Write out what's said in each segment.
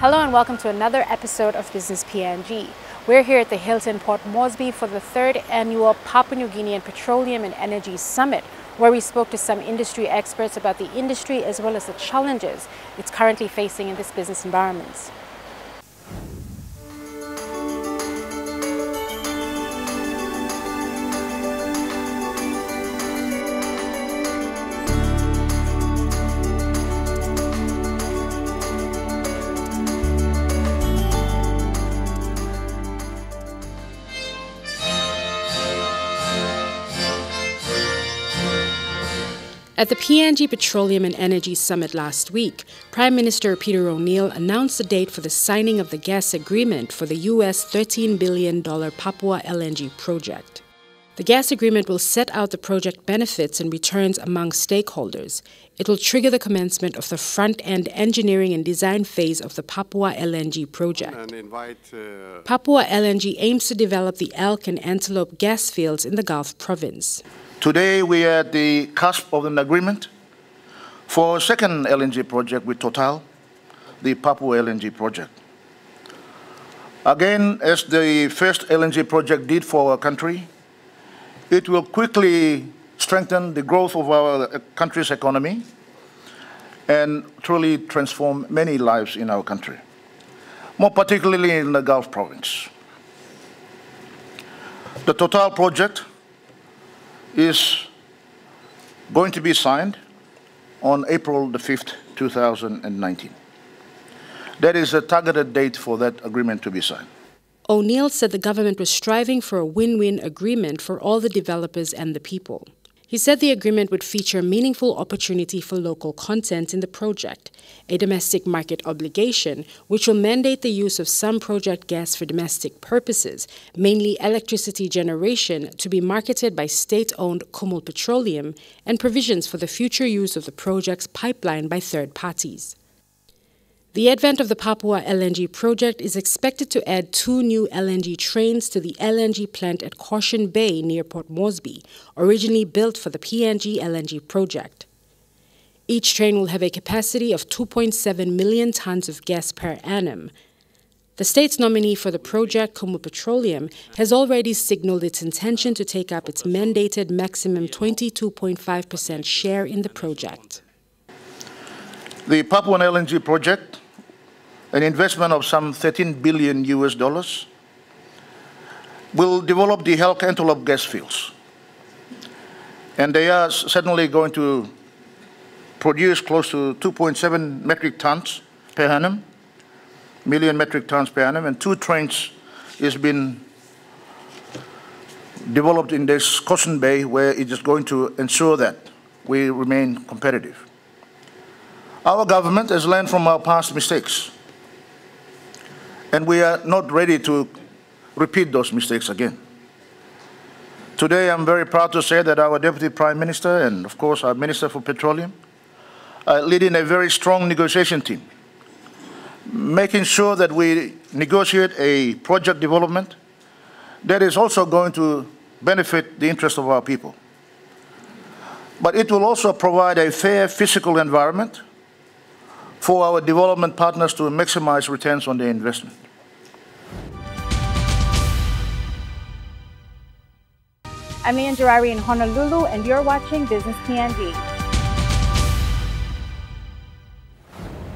Hello and welcome to another episode of Business PNG. We're here at the Hilton Port Moresby for the third annual Papua New Guinean Petroleum and Energy Summit, where we spoke to some industry experts about the industry as well as the challenges it's currently facing in this business environment. At the PNG Petroleum and Energy Summit last week, Prime Minister Peter O'Neill announced a date for the signing of the gas agreement for the US $13 billion Papua LNG project. The gas agreement will set out the project benefits and returns among stakeholders. It will trigger the commencement of the front-end engineering and design phase of the Papua LNG project. Papua LNG aims to develop the Elk and Antelope gas fields in the Gulf province. Today we are at the cusp of an agreement for a second LNG project with Total, the Papua LNG project. Again, as the first LNG project did for our country, it will quickly strengthen the growth of our country's economy and truly transform many lives in our country, more particularly in the Gulf province. The Total project is going to be signed on April the 5th, 2019. That is a targeted date for that agreement to be signed. O'Neill said the government was striving for a win-win agreement for all the developers and the people. He said the agreement would feature meaningful opportunity for local content in the project, a domestic market obligation which will mandate the use of some project gas for domestic purposes, mainly electricity generation, to be marketed by state-owned Kumul Petroleum, and provisions for the future use of the project's pipeline by third parties. The advent of the Papua LNG project is expected to add 2 new LNG trains to the LNG plant at Caution Bay near Port Moresby, originally built for the PNG LNG project. Each train will have a capacity of 2.7 million tons of gas per annum. The state's nominee for the project, Kumul Petroleum, has already signaled its intention to take up its mandated maximum 22.5% share in the project. The Papua LNG project, an investment of some $13 billion US, will develop the Hela Antelope gas fields. And they are certainly going to produce close to 2.7 metric tons per annum, million metric tons per annum, and 2 trains has been developed in this Caution Bay, where it is going to ensure that we remain competitive. Our government has learned from our past mistakes, and we are not ready to repeat those mistakes again. Today, I'm very proud to say that our Deputy Prime Minister and, of course, our Minister for Petroleum are leading a very strong negotiation team, making sure that we negotiate a project development that is also going to benefit the interests of our people. But it will also provide a fair physical environment for our development partners to maximize returns on their investment. I'm Ian Jorari in Honolulu, and you're watching Business PNG.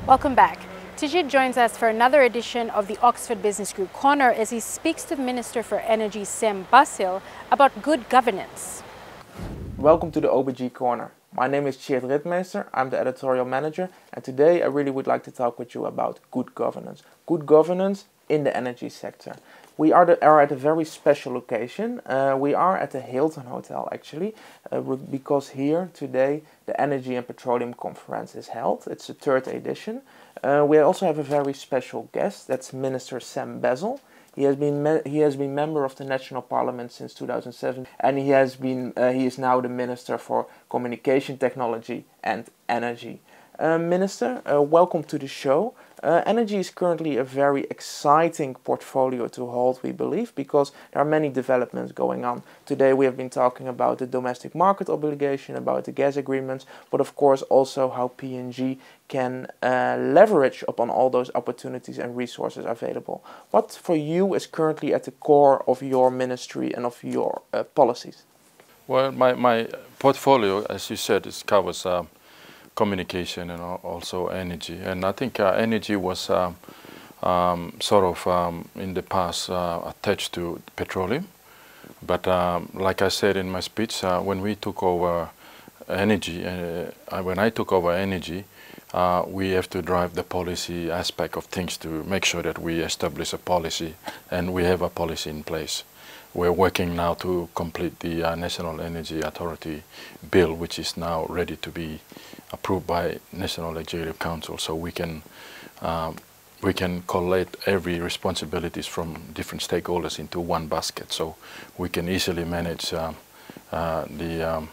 Welcome back. Tjeerd joins us for another edition of the Oxford Business Group Corner as he speaks to the Minister for Energy, Sam Basil, about good governance. Welcome to the OBG Corner. My name is Tjeerd Rietmeijer, I'm the editorial manager, and today I really would like to talk with you about good governance. Good governance in the energy sector. We are at a very special location. We are at the Hilton Hotel actually, because here today the Energy and Petroleum Conference is held. It's the 3rd edition. We also have a very special guest, that's Minister Sam Basil. He has been member of the National Parliament since 2007, and he is now the Minister for Communication Technology and Energy. Minister, welcome to the show. Energy is currently a very exciting portfolio to hold, we believe, because there are many developments going on. Today we have been talking about the domestic market obligation, about the gas agreements, but of course also how PNG can leverage upon all those opportunities and resources available. What for you is currently at the core of your ministry and of your policies? Well, my portfolio, as you said, it covers communication and also energy, and I think energy was in the past attached to petroleum, but like I said in my speech, when we took over energy, when I took over energy, we have to drive the policy aspect of things to make sure that we establish a policy, and we have a policy in place. We're working now to complete the National Energy Authority bill, which is now ready to be approved by National Executive Council, so we can collate every responsibilities from different stakeholders into one basket, so we can easily manage the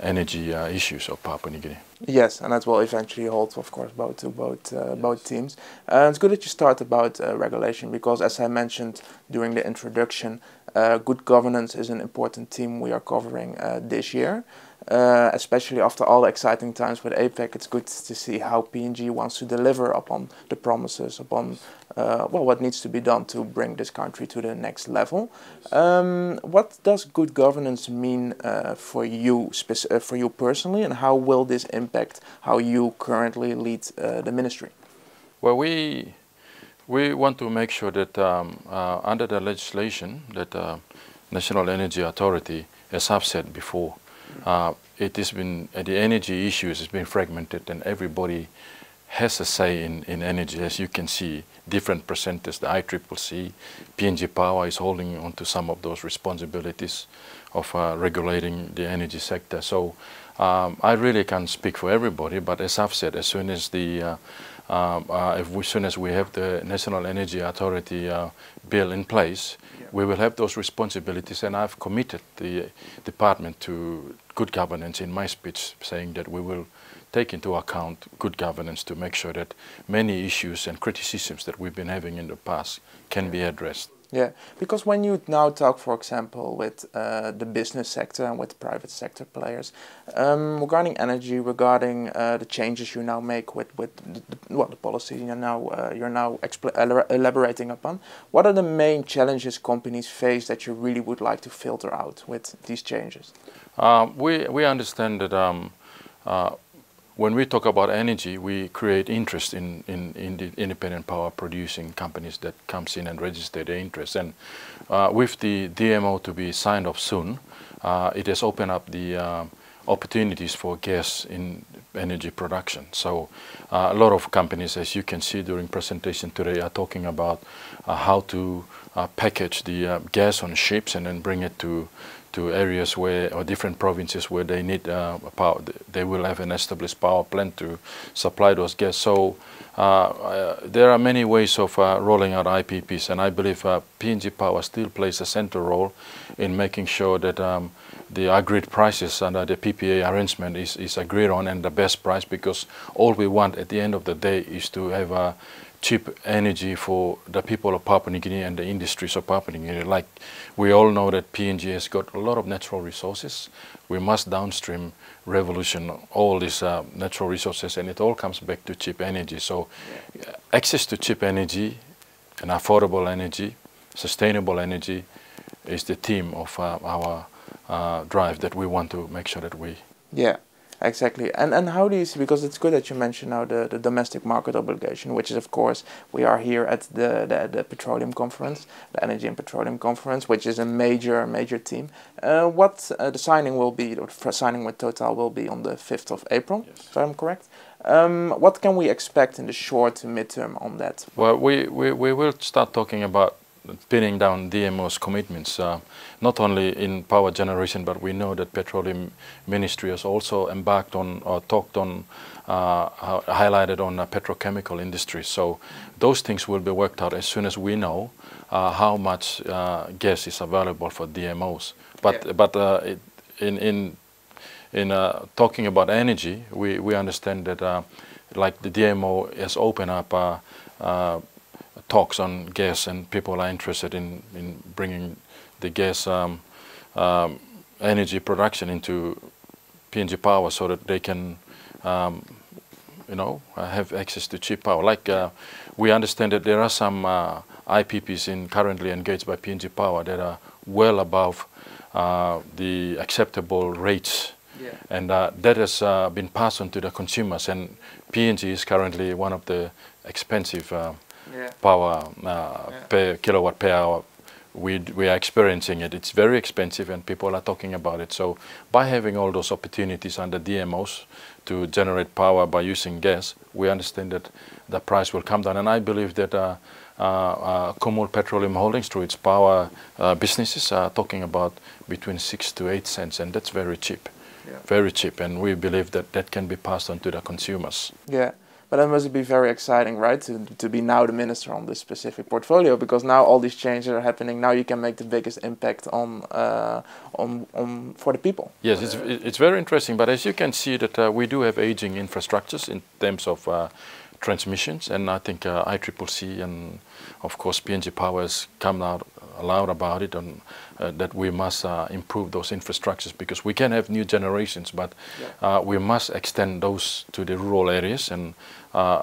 energy issues of Papua New Guinea. Yes, and that will eventually hold, of course, both teams. It's good that you start about regulation, because as I mentioned during the introduction, good governance is an important theme we are covering this year. Especially after all the exciting times with APEC, it's good to see how PNG wants to deliver upon the promises, upon what needs to be done to bring this country to the next level. What does good governance mean for you personally, and how will this impact how you currently lead the ministry? Well, we want to make sure that under the legislation that National Energy Authority, as I've said before, it has been the energy issues has been fragmented, and everybody has a say in energy. As you can see, different percentages. The ICCC, PNG Power is holding on to some of those responsibilities of regulating the energy sector. So I really can't speak for everybody, but as I've said, as soon as the we have the National Energy Authority bill in place, yeah, we will have those responsibilities, and I've committed the department to good governance in my speech, saying that we will take into account good governance to make sure that many issues and criticisms that we've been having in the past can, yeah, be addressed. Yeah, because when you now talk, for example, with the business sector and with private sector players, regarding energy, regarding the changes you now make with the policy you're now elaborating upon, what are the main challenges companies face that you really would like to filter out with these changes? We understand that when we talk about energy, we create interest in the independent power producing companies that comes in and register their interest. And with the DMO to be signed off soon, it has opened up the opportunities for gas in energy production. So a lot of companies, as you can see during presentation today, are talking about how to package the gas on ships and then bring it to areas where, or different provinces where they need power. They will have an established power plant to supply those gas. So there are many ways of rolling out IPPs, and I believe PNG Power still plays a central role in making sure that the agreed prices under the PPA arrangement is agreed on, and the best price, because all we want at the end of the day is to have a cheap energy for the people of Papua New Guinea and the industries of Papua New Guinea. Like we all know that PNG has got a lot of natural resources. We must downstream revolution all these natural resources, and it all comes back to cheap energy. So access to cheap energy and affordable energy, sustainable energy, is the theme of our drive that we want to make sure that we... Yeah. Exactly, and how do you see, because it's good that you mentioned now the domestic market obligation, which is, of course, we are here at the petroleum conference, the energy and petroleum conference, which is a major theme. The signing will be, the signing with Total will be on the 5th of April, yes, if I'm correct. What can we expect in the short to midterm on that? Well, we will start talking about pinning down DMO's commitments, not only in power generation, but we know that Petroleum Ministry has also embarked on or talked on, highlighted on petrochemical industry. So those things will be worked out as soon as we know how much gas is available for DMOs. But yeah, but in in talking about energy, we understand that like the DMO has opened up talks on gas, and people are interested in bringing the gas energy production into PNG Power so that they can have access to cheap power. Like we understand that there are some IPPs currently engaged by PNG Power that are well above the acceptable rates, yeah. And that has been passed on to the consumers, and PNG is currently one of the expensive yeah. power yeah. per kilowatt per hour. We are experiencing it. It's very expensive, and people are talking about it. So by having all those opportunities under DMOs to generate power by using gas, we understand that the price will come down. And I believe that Kumul Petroleum Holdings, through its power businesses, are talking about between 6 to 8 cents, and that's very cheap, yeah. very cheap. And we believe that that can be passed on to the consumers. Yeah. But that must be very exciting, right, to be now the minister on this specific portfolio, because now all these changes are happening. Now you can make the biggest impact on for the people. Yes, it's very interesting. But as you can see, that we do have aging infrastructures in terms of transmissions, and I think ICCC and of course PNG Power has come out loud about it, and that we must improve those infrastructures, because we can have new generations, but yeah. We must extend those to the rural areas. And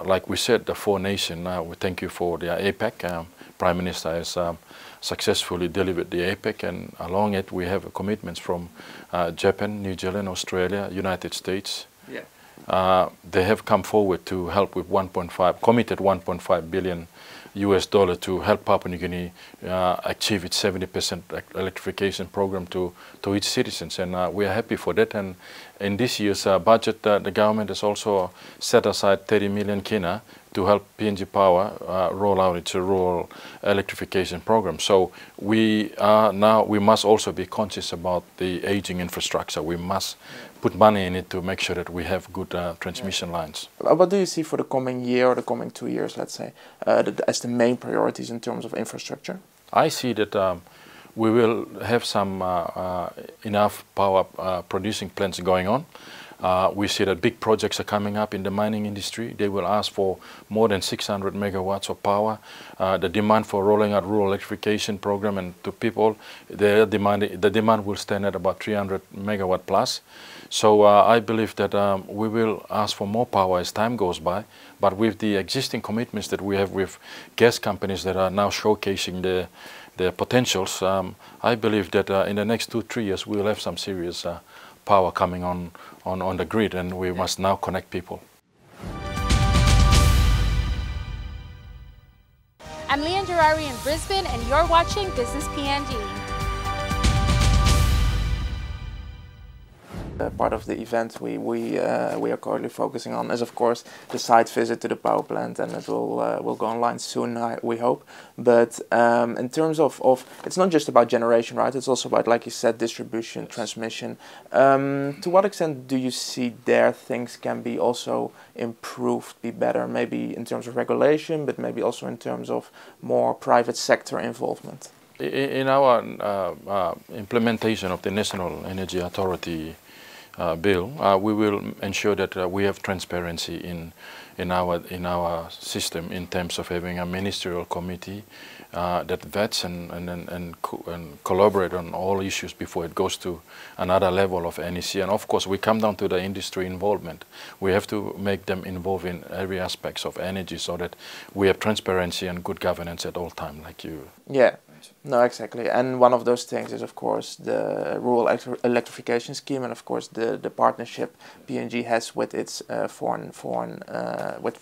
like we said, the four nations, we thank you for the APEC. Prime Minister has successfully delivered the APEC, and along it we have commitments from Japan, New Zealand, Australia, United States. Yeah. They have come forward to help with committed 1.5 billion US dollar to help Papua New Guinea achieve its 70% electrification program to its citizens, and we are happy for that. And in this year's budget, the government has also set aside 30 million kina to help PNG Power roll out its rural electrification program. So we must also be conscious about the aging infrastructure. We must put money in it to make sure that we have good transmission yeah. lines. What do you see for the coming year or the coming 2 years, let's say, as the main priorities in terms of infrastructure? I see that we will have some enough power producing plants going on. We see that big projects are coming up in the mining industry. They will ask for more than 600 megawatts of power. The demand for rolling out rural electrification program and to people, the demand will stand at about 300 megawatt plus. So I believe that we will ask for more power as time goes by. But with the existing commitments that we have with gas companies that are now showcasing their potentials, I believe that in the next 2-3 years we will have some serious power coming on the grid, and we must now connect people. I'm Leanne Jorari in Brisbane, and you're watching Business PNG. Part of the event we are currently focusing on is, of course, the site visit to the power plant, and it will go online soon, we hope. But in terms of it's not just about generation, right? It's also about, like you said, distribution, transmission. To what extent do you see there things can be also improved, be better, maybe in terms of regulation, but maybe also in terms of more private sector involvement? In our implementation of the National Energy Authority bill, we will ensure that we have transparency in our system in terms of having a ministerial committee that vets and collaborate on all issues before it goes to another level of NEC. And of course, we come down to the industry involvement. We have to make them involved in every aspects of energy so that we have transparency and good governance at all time, like you. Yeah. No, exactly. And one of those things is, of course, the rural electrification scheme, and of course the partnership PNG has with its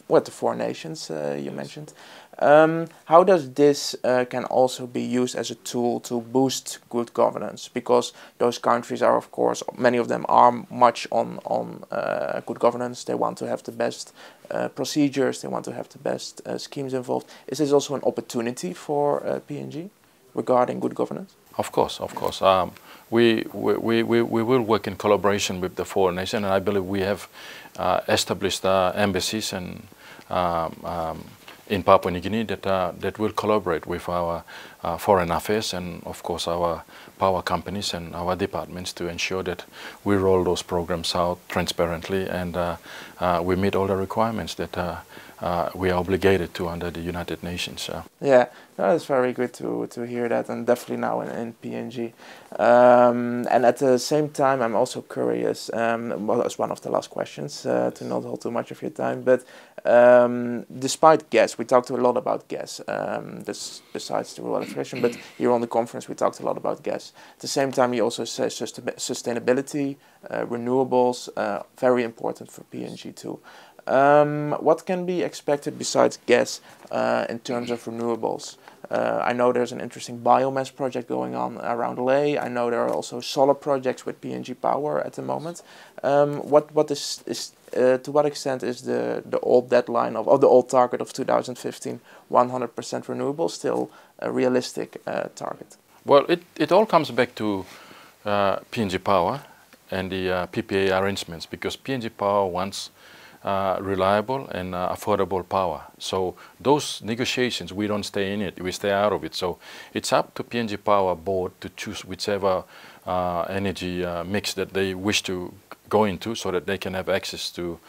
with the four nations you mentioned. How does this can also be used as a tool to boost good governance? Because those countries are, of course, many of them are much on good governance. They want to have the best procedures. They want to have the best schemes involved. Is this also an opportunity for PNG regarding good governance? Of course, of course. We will work in collaboration with the foreign nation, and I believe we have established embassies and in Papua New Guinea that will collaborate with our foreign affairs and, of course, our power companies and our departments to ensure that we roll those programs out transparently and we meet all the requirements that we are obligated to under the United Nations. Yeah, no, it's very good to hear that, and definitely now in PNG. And at the same time, I'm also curious, well, as one of the last questions, to not hold too much of your time, but despite gas, we talked a lot about gas, this, besides the rural electrician, but here on the conference we talked a lot about gas. At the same time, you also say sustainability, renewables, very important for PNG too. What can be expected besides gas in terms of renewables? I know there's an interesting biomass project going on around Leh. I know there are also solar projects with PNG Power at the moment. To what extent is the old deadline of, or the old target of 2015, 100% renewables, still a realistic target? Well, it all comes back to PNG Power and the PPA arrangements, because PNG Power wants reliable and affordable power. So those negotiations, we don't stay in it, we stay out of it. So it's up to PNG Power Board to choose whichever energy mix that they wish to go into, so that they can have access to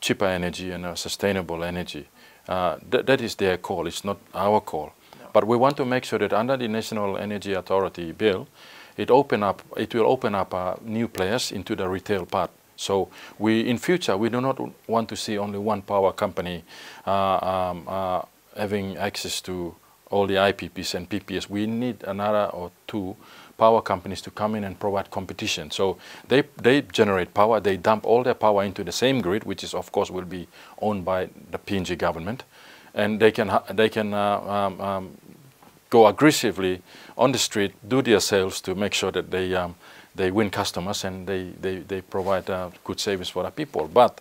cheaper energy and sustainable energy. That is their call, it's not our call. No. But we want to make sure that under the National Energy Authority bill, it will open up new players into the retail part. So we, in future, we do not want to see only one power company having access to all the IPPs and PPAs. We need another or two power companies to come in and provide competition. So they generate power, they dump all their power into the same grid, which is, of course, will be owned by the PNG government, and they can go aggressively on the street, do their sales to make sure that they win customers and they provide good service for the people. But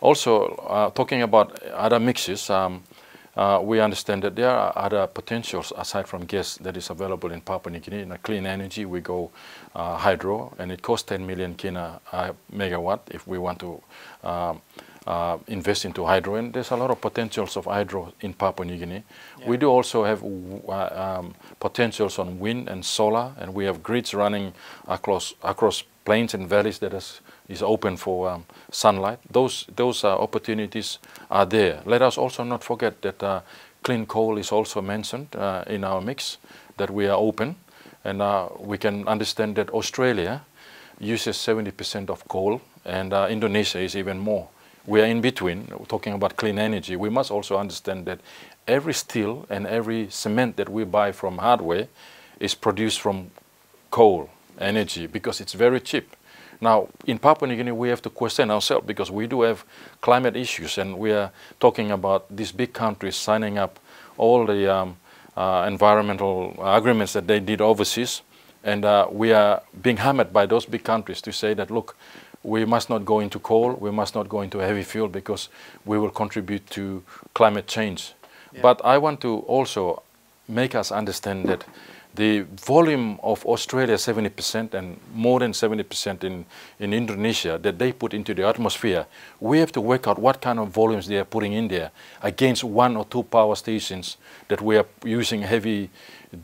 also talking about other mixes, we understand that there are other potentials aside from gas that is available in Papua New Guinea. In a clean energy, we go hydro, and it costs 10 million kina a megawatt if we want to invest into hydro, and there's a lot of potentials of hydro in Papua New Guinea. Yeah. We do also have potentials on wind and solar, and we have grids running across plains and valleys that is open for sunlight. Those opportunities are there. Let us also not forget that clean coal is also mentioned in our mix, that we are open, and we can understand that Australia uses 70% of coal, and Indonesia is even more. We are in between, talking about clean energy. We must also understand that every steel and every cement that we buy from hardware is produced from coal energy, because it's very cheap. Now, in Papua New Guinea, we have to question ourselves, because we do have climate issues, and we are talking about these big countries signing up all the environmental agreements that they did overseas, and we are being hammered by those big countries to say that, look, we must not go into coal, we must not go into heavy fuel, because we will contribute to climate change. Yeah. But I want to also make us understand that the volume of Australia, 70%, and more than 70% in Indonesia, that they put into the atmosphere, we have to work out what kind of volumes they are putting in there against one or two power stations that we are using heavy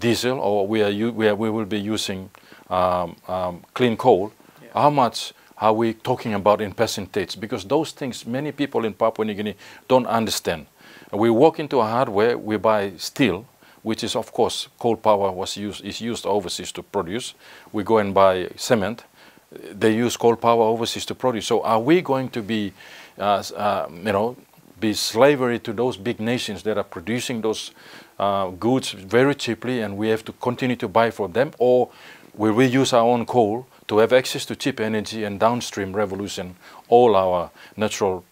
diesel, or we will be using clean coal. Yeah. How much are we talking about in percentage? Because those things many people in Papua New Guinea don't understand. We walk into a hardware, we buy steel, which is, of course, coal power is used overseas to produce. We go and buy cement, they use coal power overseas to produce. So are we going to be, be slavery to those big nations that are producing those goods very cheaply, and we have to continue to buy from them? Or will we use our own coal to have access to cheap energy and downstream revolution all our natural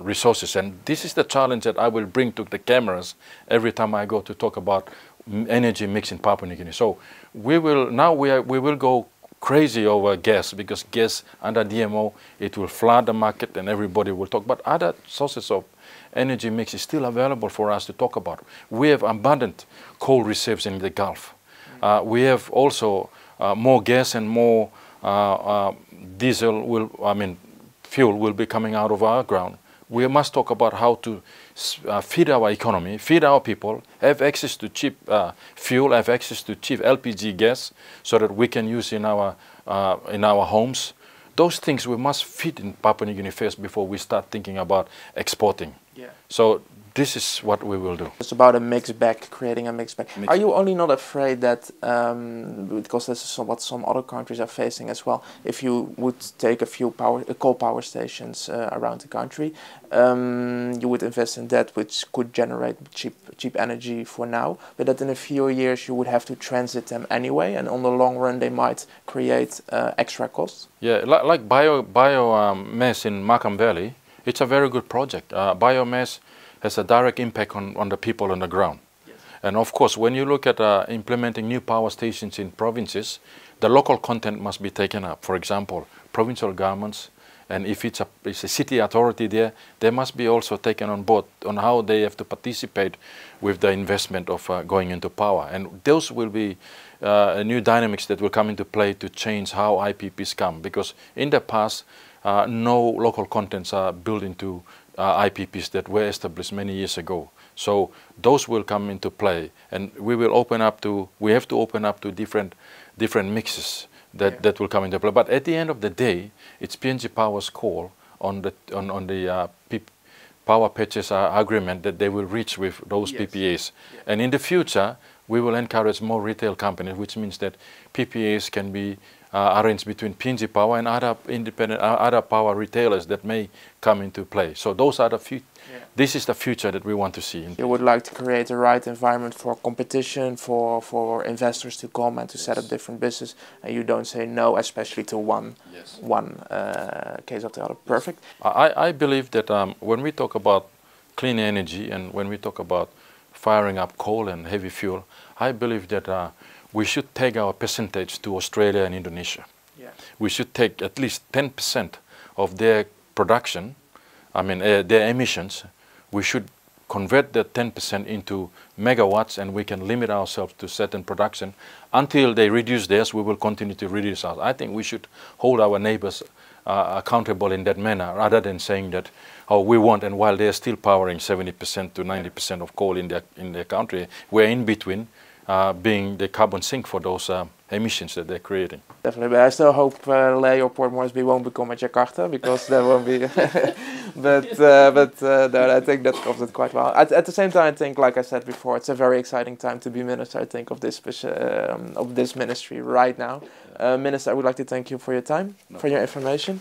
resources? And this is the challenge that I will bring to the cameras every time I go to talk about energy mix in Papua New Guinea. So we will go crazy over gas, because gas under DMO, it will flood the market and everybody will talk. But other sources of energy mix is still available for us to talk about. We have abundant coal reserves in the Gulf. We have also more gas and more diesel fuel will be coming out of our ground. we must talk about how to feed our economy, feed our people, have access to cheap fuel, have access to cheap LPG gas, so that we can use in our homes. Those things we must feed in Papua New Guinea first before we start thinking about exporting. Yeah. So this is what we will do. It's about a mixed bag, creating a mixed bag. Are you only not afraid that, because this is what some other countries are facing as well, if you would take a few coal power stations around the country, you would invest in that, which could generate cheap energy for now, but that in a few years you would have to transit them anyway, and on the long run they might create extra costs? Yeah, like biomass in Markham Valley, it's a very good project. Biomass has a direct impact on the people on the ground. Yes. And of course, when you look at implementing new power stations in provinces, the local content must be taken up. For example, provincial governments, and if it's a city authority there, they must be also taken on board on how they have to participate with the investment of going into power. And those will be new dynamics that will come into play to change how IPPs come, because in the past, no local contents are built into IPPs that were established many years ago. So those will come into play, and we will open up to, we have to open up to different mixes that, yeah, that will come into play. But at the end of the day, it's PNG Power's call on the power purchase agreement that they will reach with those, yes, PPAs. Yeah. And in the future, we will encourage more retail companies, which means that PPAs can be arranged between PNG Power and other independent, other power retailers that may come into play. So those are the few. Yeah. This is the future that we want to see. You would like to create the right environment for competition, for investors to come and to, yes, set up different business, and you don't say no, especially to one, yes, one case of the other. Perfect. I believe that when we talk about clean energy and when we talk about firing up coal and heavy fuel, I believe that we should take our percentage to Australia and Indonesia. Yeah. We should take at least 10% of their production, I mean their emissions. We should convert that 10% into megawatts, and we can limit ourselves to certain production. Until they reduce theirs, we will continue to reduce ours. I think we should hold our neighbors accountable in that manner, rather than saying that, oh, we want, and while they're still powering 70% to 90% of coal in their country, we're in between. Being the carbon sink for those emissions that they're creating. Definitely, but I still hope Ley or Port Moresby won't become a Jakarta, because there won't be. No, I think that covers it quite well. At the same time, I think, like I said before, it's a very exciting time to be minister, I think, of this ministry right now. Minister, I would like to thank you for your time, for your information.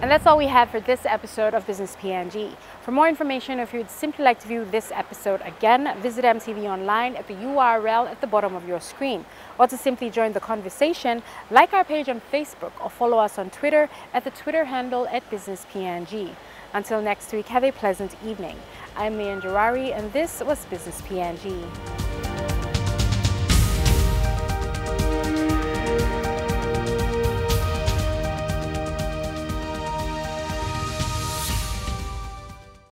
And that's all we have for this episode of Business PNG. For more information, if you'd simply like to view this episode again, visit EMTV Online at the URL at the bottom of your screen. Or to simply join the conversation, like our page on Facebook or follow us on Twitter at the Twitter handle at Business PNG. Until next week, have a pleasant evening. I'm Leanne Jorari, and this was Business PNG.